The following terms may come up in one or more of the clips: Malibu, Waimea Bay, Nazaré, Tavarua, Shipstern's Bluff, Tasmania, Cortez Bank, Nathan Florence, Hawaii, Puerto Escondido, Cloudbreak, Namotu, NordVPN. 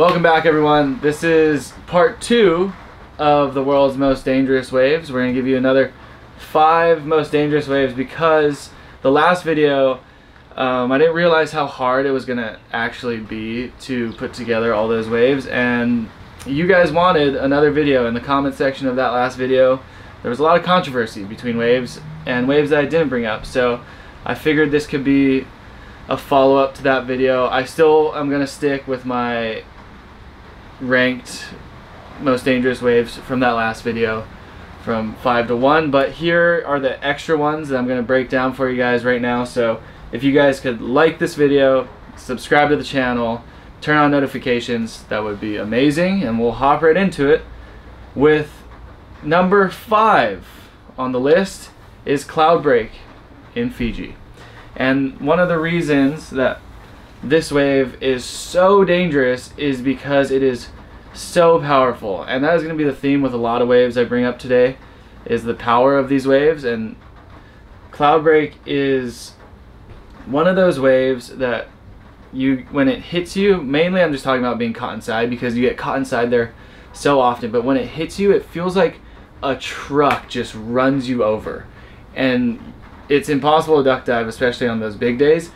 Welcome back, everyone. This is part two of the world's most dangerous waves. We're going to give you another 5 most dangerous waves because the last video, I didn't realize how hard it was going to actually be to put together all those waves, and you guys wanted another video. In the comment section of that last video, there was a lot of controversy between waves and waves that I didn't bring up, so I figured this could be a follow-up to that video. I still am going to stick with my ranked most dangerous waves from that last video from 5 to 1, but here are the extra ones that I'm going to break down for you guys right now. So if you guys could like this video, subscribe to the channel, turn on notifications, that would be amazing. And we'll hop right into it with number 5 on the list is Cloudbreak in Fiji. And one of the reasons that this wave is so dangerous is because it is so powerful, and that is going to be the theme with a lot of waves I bring up today, is the power of these waves. And Cloudbreak is one of those waves that when it hits you, mainly I'm just talking about being caught inside, because you get caught inside there so often, but when it hits you, it feels like a truck just runs you over, and it's impossible to duck dive, especially on those big days.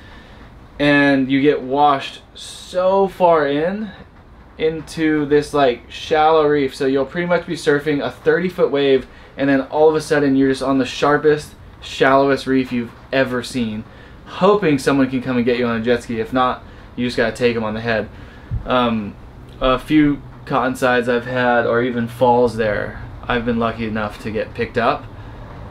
And you get washed so far into this like shallow reef, so you'll pretty much be surfing a 30-foot wave, and then all of a sudden you're just on the sharpest, shallowest reef you've ever seen, hoping someone can come and get you on a jet ski. If not, you just got to take them on the head. A few cotton sides I've had, or even falls there, I've been lucky enough to get picked up,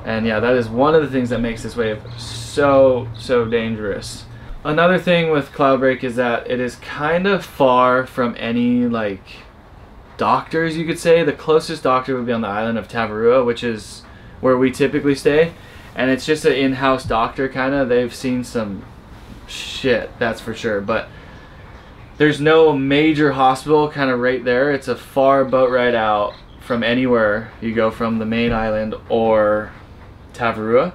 and yeah, that is one of the things that makes this wave so dangerous. Another thing with Cloudbreak is that it is kind of far from any like doctors, you could say. The closest doctor would be on the island of Tavarua, which is where we typically stay, and it's just an in-house doctor kind of. They've seen some shit, that's for sure, but there's no major hospital kind of right there. It's a far boat ride out from anywhere you go from the main island or Tavarua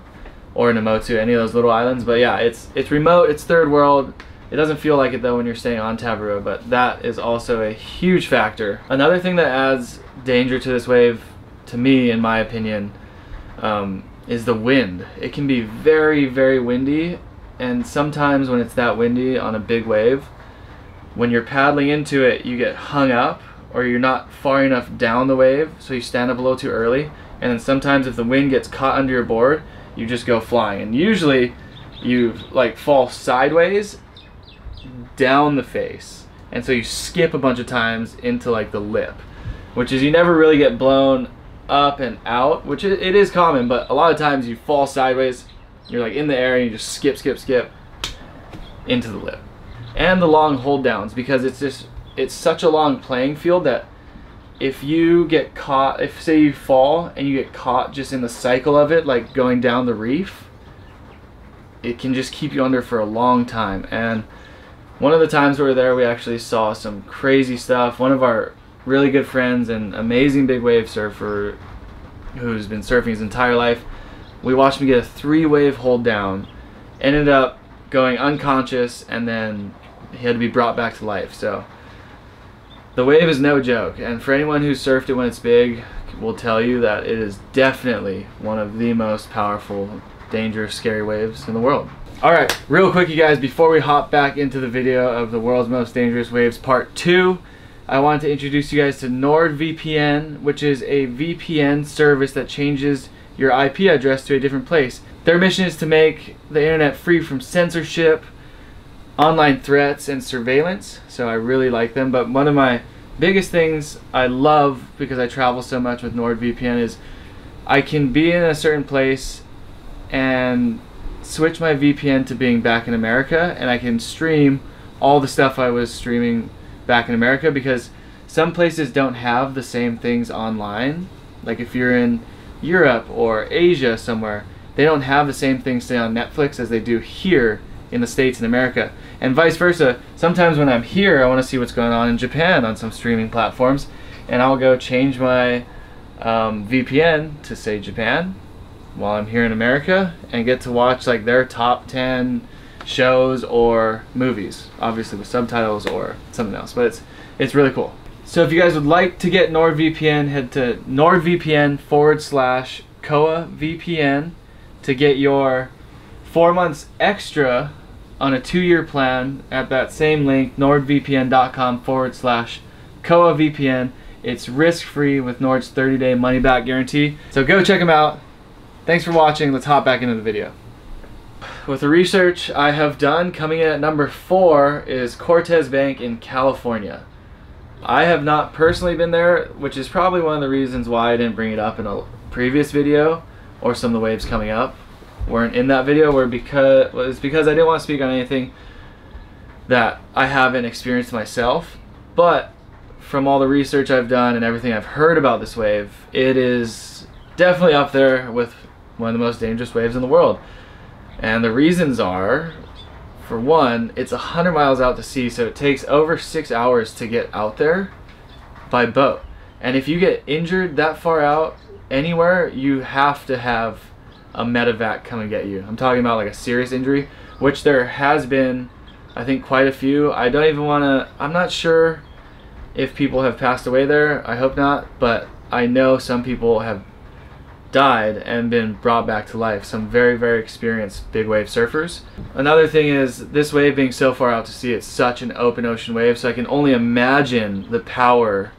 or Namotu, any of those little islands. But yeah, it's remote, it's third world. It doesn't feel like it though when you're staying on Tavarua, but that is also a huge factor. Another thing that adds danger to this wave, to me, in my opinion, is the wind. It can be very, very windy, and sometimes when it's that windy on a big wave, when you're paddling into it, you get hung up, or you're not far enough down the wave, so you stand up a little too early, and then sometimes if the wind gets caught under your board, you just go flying, and usually you like fall sideways down the face, and so you skip a bunch of times into like the lip, which is, you never really get blown up and out, which it is common, but a lot of times you fall sideways, you're like in the air, and you just skip into the lip. And the long hold downs, because it's such a long playing field that if you get caught, if say you fall and you get caught just in the cycle of it, like going down the reef, it can just keep you under for a long time. And one of the times we were there, we actually saw some crazy stuff. One of our really good friends and amazing big wave surfer who's been surfing his entire life, we watched him get a 3-wave hold down, ended up going unconscious, and then he had to be brought back to life. So the wave is no joke, and for anyone who surfed it when it's big will tell you that it is definitely one of the most powerful, dangerous, scary waves in the world. Alright, real quick you guys, before we hop back into the video of the world's most dangerous waves part 2, I wanted to introduce you guys to NordVPN, which is a VPN service that changes your IP address to a different place. Their mission is to make the internet free from censorship, online threats, and surveillance, so I really like them. But one of my biggest things I love, because I travel so much with NordVPN, is I can be in a certain place and switch my VPN to being back in America, and I can stream all the stuff I was streaming back in America, because some places don't have the same things online. Like if you're in Europe or Asia somewhere, they don't have the same things, say, on Netflix as they do here in the States and America, and vice versa. Sometimes when I'm here, I want to see what's going on in Japan on some streaming platforms, and I'll go change my VPN to, say, Japan while I'm here in America, and get to watch like their top 10 shows or movies, obviously with subtitles or something else. But it's It's really cool. So if you guys would like to get NordVPN, head to NordVPN/CoaVPN to get your 4 months extra on a 2-year plan at that same link, NordVPN.com/CoaVPN. It's risk-free with Nord's 30-day money-back guarantee. So go check them out. Thanks for watching. Let's hop back into the video. With the research I have done, coming in at number 4 is Cortez Bank in California. I have not personally been there, which is probably one of the reasons why I didn't bring it up in a previous video, or some of the waves coming up weren't in that video, because I didn't want to speak on anything that I haven't experienced myself. But from all the research I've done and everything I've heard about this wave, it is definitely up there with one of the most dangerous waves in the world. And the reasons are, for one, it's 100 miles out to sea, so it takes over 6 hours to get out there by boat. And if you get injured that far out anywhere, you have to have a medevac come and get you. I'm talking about like a serious injury, which there has been, I think, quite a few. I don't even want to, I'm not sure if people have passed away there. I hope not, but I know some people have died and been brought back to life. Some very, very experienced big wave surfers. Another thing is this wave being so far out to sea, it's such an open ocean wave, so I can only imagine the power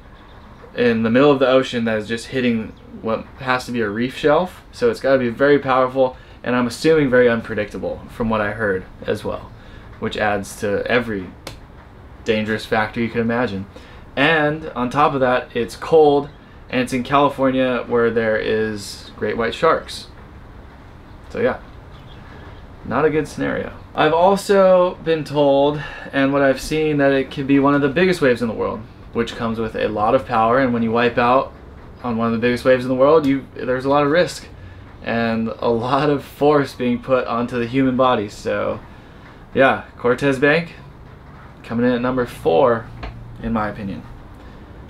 in the middle of the ocean that is just hitting what has to be a reef shelf. So it's got to be very powerful, and I'm assuming very unpredictable from what I heard as well, which adds to every dangerous factor you could imagine. And on top of that, it's cold, and it's in California where there is great white sharks. So yeah, not a good scenario. I've also been told, and what I've seen, that it could be one of the biggest waves in the world, which comes with a lot of power, and when you wipe out on one of the biggest waves in the world, there's a lot of risk and a lot of force being put onto the human body. So yeah, Cortez Bank coming in at number 4 in my opinion.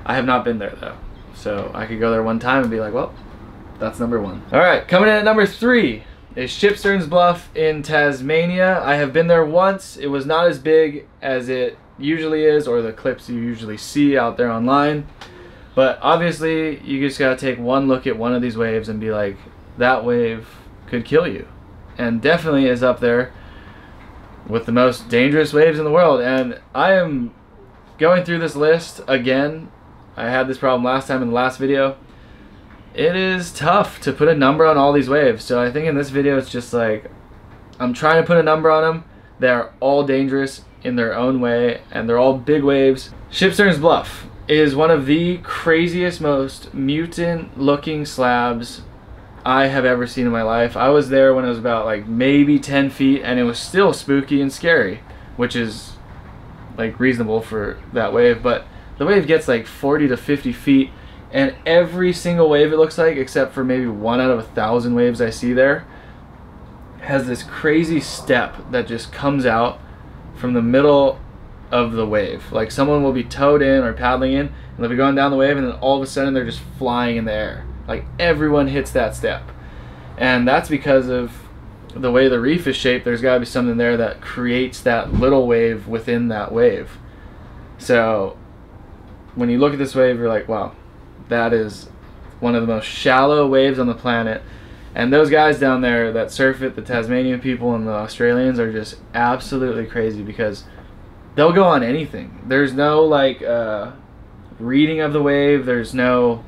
I have not been there though, so I could go there one time and be like, well, that's number 1. All right, coming in at number 3 is Shipstern's Bluff in Tasmania. I have been there once. It was not as big as it usually is, or the clips you usually see out there online. But obviously, you just gotta take one look at one of these waves and be like, that wave could kill you. And definitely is up there with the most dangerous waves in the world. And I am going through this list again. I had this problem last time in the last video. It is tough to put a number on all these waves. So I think in this video, it's just like, I'm trying to put a number on them. They're all dangerous in their own way, and they're all big waves. Shipstern's Bluff is one of the craziest, most mutant looking slabs I have ever seen in my life. I was there when it was about like maybe 10 feet, and it was still spooky and scary, which is like reasonable for that wave. But the wave gets like 40 to 50 feet, and every single wave, it looks like, except for maybe 1 out of 1,000 waves I see there, has this crazy step that just comes out from the middle of the wave. Like someone will be towed in or paddling in, and they'll be going down the wave, and then all of a sudden they're just flying in the air. Like everyone hits that step. And that's because of the way the reef is shaped. There's gotta be something there that creates that little wave within that wave. So when you look at this wave, you're like, wow, that is one of the most shallow waves on the planet. And those guys down there that surf it, the Tasmanian people and the Australians, are just absolutely crazy, because they'll go on anything. There's no like reading of the wave. There's no,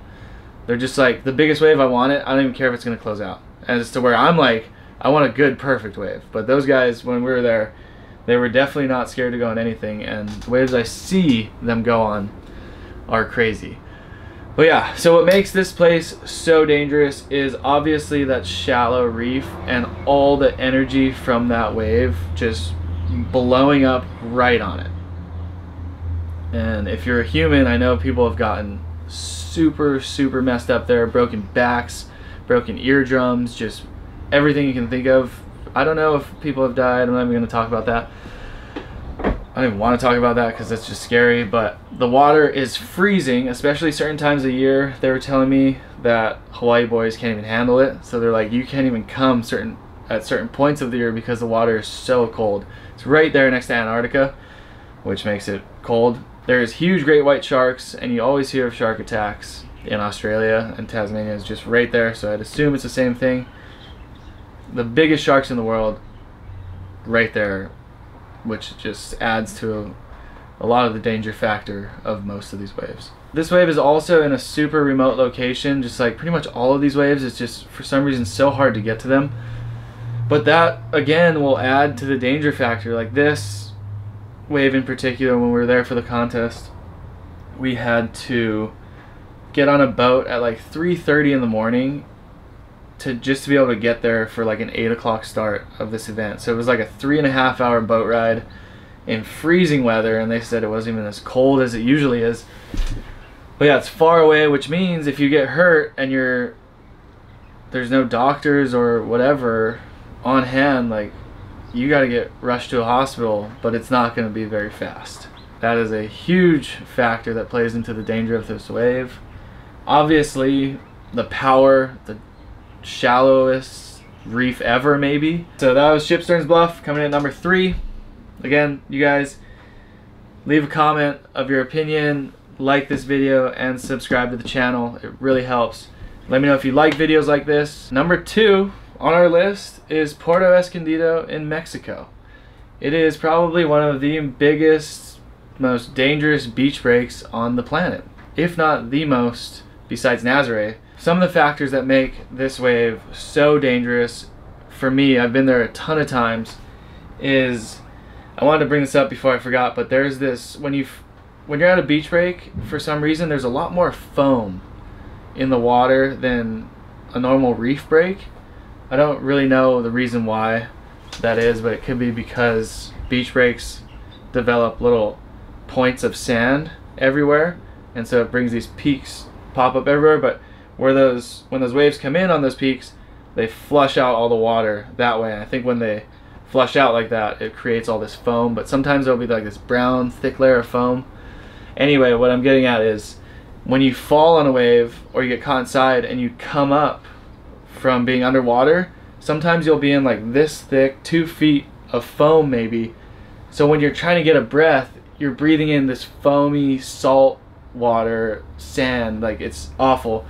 they're just like, the biggest wave, I want it. I don't even care if it's gonna close out. As to where I'm like, I want a good, perfect wave. But those guys, when we were there, they were definitely not scared to go on anything. And the waves I see them go on are crazy. But yeah, so what makes this place so dangerous is obviously that shallow reef and all the energy from that wave just blowing up right on it. And if you're a human, I know people have gotten super, super messed up there, broken backs, broken eardrums, just everything you can think of. I don't know if people have died. I'm not even going to talk about that. I don't even want to talk about that because it's just scary, but the water is freezing, especially certain times of year. They were telling me that Hawaii boys can't even handle it, so they're like, you can't even come at certain points of the year because the water is so cold. It's right there next to Antarctica, which makes it cold. There's huge great white sharks, and you always hear of shark attacks in Australia, and Tasmania is just right there, so I'd assume it's the same thing. The biggest sharks in the world right there, which just adds to a lot of the danger factor of most of these waves. This wave is also in a super remote location, just like pretty much all of these waves. It's just for some reason so hard to get to them. But that again will add to the danger factor. Like this wave in particular, when we were there for the contest, we had to get on a boat at like 3:30 in the morning to be able to get there for like an 8 o'clock start of this event. So it was like a 3.5 hour boat ride in freezing weather, and they said it wasn't even as cold as it usually is. But yeah, it's far away, which means if you get hurt and there's no doctors or whatever on hand, like you gotta get rushed to a hospital, but it's not gonna be very fast. That is a huge factor that plays into the danger of this wave. Obviously, the power, the shallowest reef ever maybe. So that was Shipstern's Bluff coming in at number 3. Again, you guys leave a comment of your opinion, like this video, and subscribe to the channel. It really helps. Let me know if you like videos like this. Number 2 on our list is Puerto Escondido in Mexico. It is probably one of the biggest, most dangerous beach breaks on the planet, if not the most, besides Nazaré. Some of the factors that make this wave so dangerous for me, I've been there a ton of times, is, I wanted to bring this up before I forgot, but there's this, when you're at a beach break, for some reason there's a lot more foam in the water than a normal reef break. I don't really know the reason why that is, but it could be because beach breaks develop little points of sand everywhere, and so it brings these peaks, pop up everywhere, but when those waves come in on those peaks, they flush out all the water that way. And I think when they flush out like that, it creates all this foam, but sometimes there'll be like this brown, thick layer of foam. Anyway, what I'm getting at is when you fall on a wave or you get caught inside and you come up from being underwater, sometimes you'll be in like this thick, 2 feet of foam maybe. So when you're trying to get a breath, you're breathing in this foamy salt water, sand, like it's awful.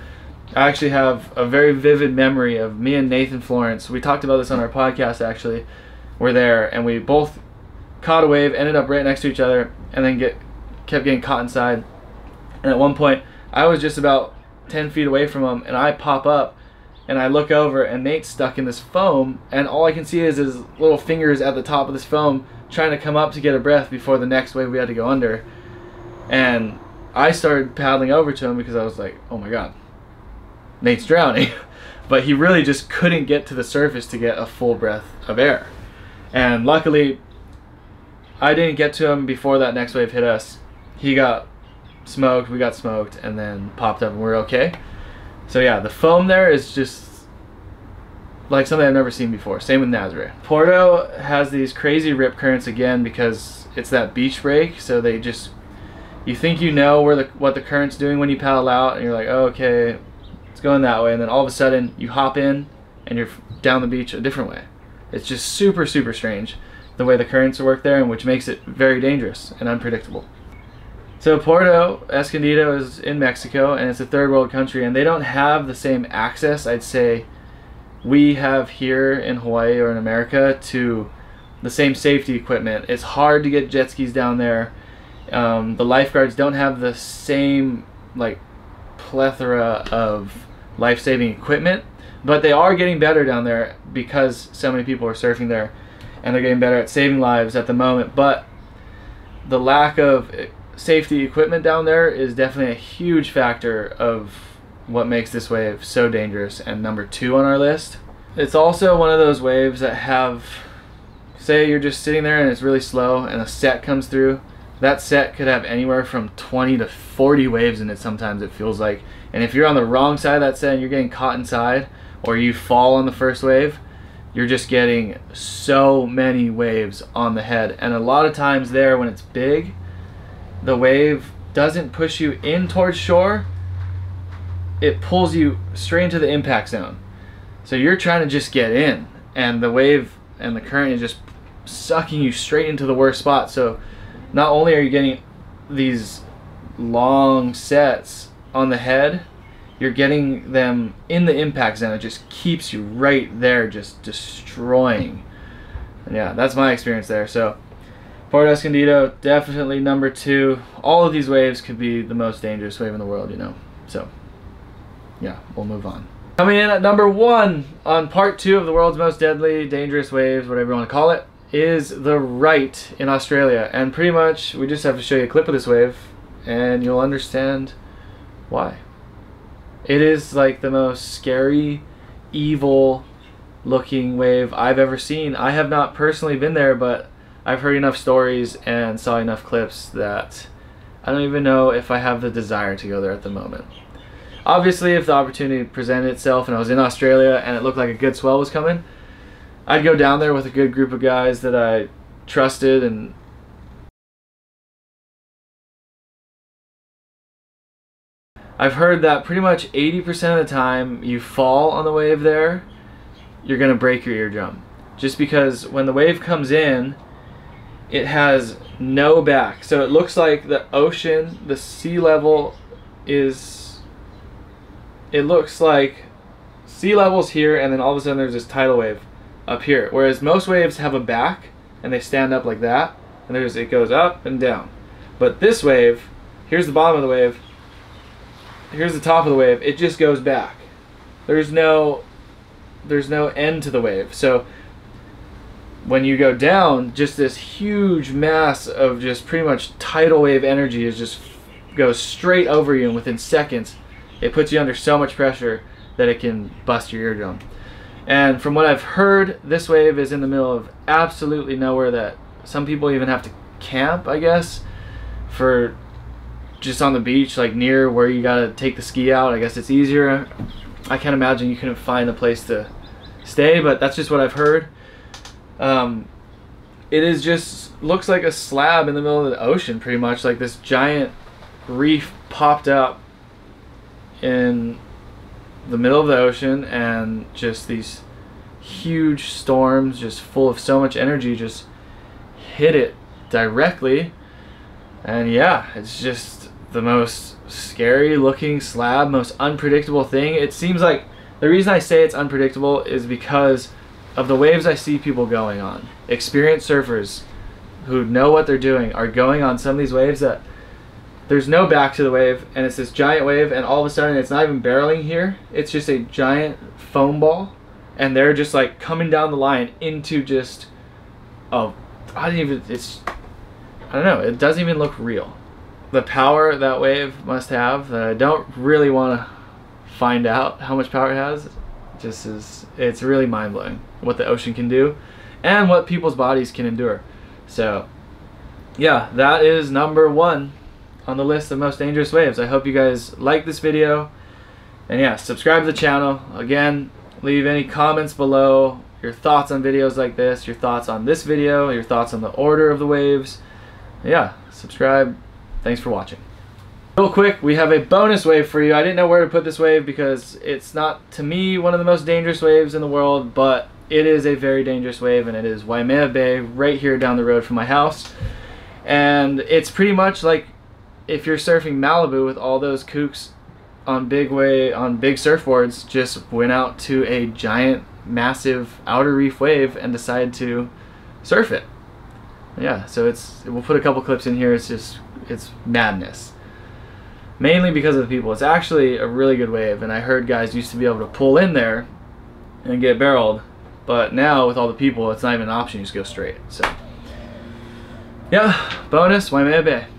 I actually have a very vivid memory of me and Nathan Florence. We talked about this on our podcast actually. We're there and we both caught a wave, ended up right next to each other, and then kept getting caught inside. And at one point, I was just about 10 feet away from him, and I pop up and I look over and Nate's stuck in this foam, and all I can see is his little fingers at the top of this foam trying to come up to get a breath before the next wave we had to go under. And I started paddling over to him because I was like, oh my God, Nate's drowning. But he really just couldn't get to the surface to get a full breath of air. And luckily, I didn't get to him before that next wave hit us. He got smoked, we got smoked, and then popped up and we're okay. So yeah, the foam there is just like something I've never seen before. Same with Nazaré. Puerto has these crazy rip currents again because it's that beach break, so they just, you think you know what the current's doing when you paddle out, and you're like, oh, okay, it's going that way, and then all of a sudden you hop in and you're down the beach a different way. It's just super, super strange the way the currents work there, and which makes it very dangerous and unpredictable. So Puerto Escondido is in Mexico, and it's a third world country, and they don't have the same access, I'd say, we have here in Hawaii or in America to the same safety equipment. It's hard to get jet skis down there. The lifeguards don't have the same like plethora of life-saving equipment, but they are getting better down there because so many people are surfing there, and they're getting better at saving lives at the moment. But the lack of safety equipment down there is definitely a huge factor of what makes this wave so dangerous and number 2 on our list. It's also one of those waves that have, say you're just sitting there and it's really slow and a set comes through. That set could have anywhere from 20 to 40 waves in it sometimes, it feels like. And if you're on the wrong side of that set and you're getting caught inside, or you fall on the first wave, you're just getting so many waves on the head. And a lot of times there, when it's big, the wave doesn't push you in towards shore, it pulls you straight into the impact zone. So you're trying to just get in, and the wave and the current is just sucking you straight into the worst spot. So not only are you getting these long sets on the head, you're getting them in the impact zone. It just keeps you right there, just destroying. And yeah, that's my experience there. So Puerto Escondido, definitely number 2. All of these waves could be the most dangerous wave in the world, you know. So yeah, we'll move on. Coming in at number 1 on part 2 of the world's most deadly, dangerous waves, whatever you want to call it, is the Right in Australia. And pretty much we just have to show you a clip of this wave and you'll understand why. It is like the most scary, evil looking wave I've ever seen. I have not personally been there, but I've heard enough stories and saw enough clips that I don't even know if I have the desire to go there at the moment. Obviously, if the opportunity presented itself and I was in Australia and it looked like a good swell was coming, I'd go down there with a good group of guys that I trusted and I've heard that pretty much 80% of the time you fall on the wave there, you're gonna break your eardrum. Just because when the wave comes in, it has no back. So it looks like the ocean, the sea level is, it looks like sea level's here and then all of a sudden there's this tidal wave up here. Whereas most waves have a back and they stand up like that and there's, it goes up and down. But this wave, here's the bottom of the wave, here's the top of the wave, it just goes back. There's no end to the wave. So when you go down, just this huge mass of just pretty much tidal wave energy is just goes straight over you, and within seconds it puts you under so much pressure that it can bust your eardrum. And from what I've heard, this wave is in the middle of absolutely nowhere, that some people even have to camp, I guess, for just on the beach, like near where you gotta take the ski out. I guess it's easier. I can't imagine you couldn't find a place to stay, but that's just what I've heard. It is just, looks like a slab in the middle of the ocean, pretty much, like this giant reef popped up in the middle of the ocean, and just these huge storms, just full of so much energy, just hit it directly. And yeah, it's just the most scary looking slab, most unpredictable thing. It seems like the reason I say it's unpredictable is because of the waves I see people going on. Experienced surfers who know what they're doing are going on some of these waves that there's no back to the wave, and it's this giant wave, and all of a sudden it's not even barreling here, it's just a giant foam ball, and they're just like coming down the line into just, oh, I don't know, it doesn't even look real. The power that wave must have, that I don't really want to find out how much power it has, just is, it's really mind-blowing what the ocean can do and what people's bodies can endure. So yeah, that is number 1 on the list of most dangerous waves. I hope you guys like this video, and yeah, subscribe to the channel. Again, leave any comments below, your thoughts on videos like this, your thoughts on this video, your thoughts on the order of the waves. Yeah, subscribe. Thanks for watching. Real quick, we have a bonus wave for you. I didn't know where to put this wave because it's not, to me, one of the most dangerous waves in the world, but it is a very dangerous wave, and it is Waimea Bay, right here down the road from my house. And it's pretty much like if you're surfing Malibu with all those kooks on big surfboards, just went out to a giant, massive outer reef wave and decided to surf it. Yeah, so it's, we'll put a couple clips in here. It's just, it's madness, mainly because of the people. It's actually a really good wave, and I heard guys used to be able to pull in there and get barreled, but now with all the people, it's not even an option, you just go straight. So yeah, bonus Waimea Bay.